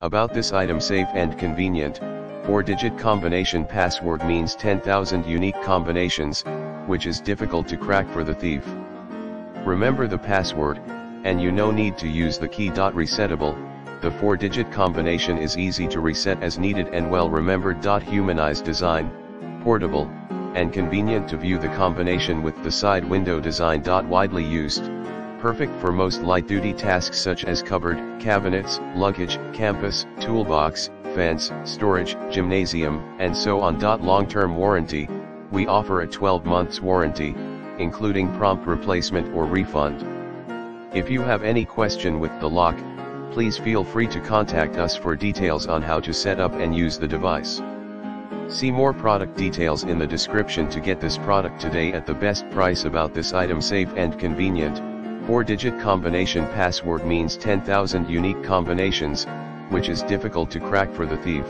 About this item, safe and convenient, 4-digit combination password means 10,000 unique combinations, which is difficult to crack for the thief. Remember the password, and you no need to use the key. Resettable, the 4-digit combination is easy to reset as needed and well remembered. Humanized design, portable, and convenient to view the combination with the side window design. Widely used. Perfect for most light-duty tasks such as cupboard, cabinets, luggage, campus, toolbox, fence, storage, gymnasium, and so on. Long-term warranty, we offer a 12-month warranty, including prompt replacement or refund. If you have any question with the lock, please feel free to contact us for details on how to set up and use the device. See more product details in the description to get this product today at the best price. About this item, safe and convenient. 4-digit combination password means 10,000 unique combinations, which is difficult to crack for the thief.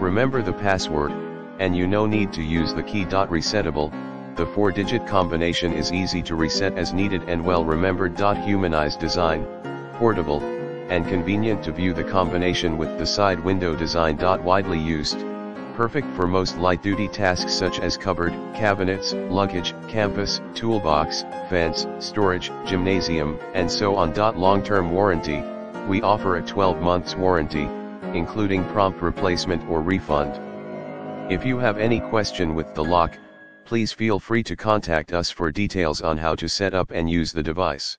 Remember the password, and you no need to use the key. Resettable, the 4-digit combination is easy to reset as needed and well remembered. Humanized design, portable, and convenient to view the combination with the side window design. Widely used. Perfect for most light-duty tasks such as cupboard, cabinets, luggage, campus, toolbox, fence, storage, gymnasium, and so on. Long-term warranty, we offer a 12-month warranty, including prompt replacement or refund. If you have any question with the lock, please feel free to contact us for details on how to set up and use the device.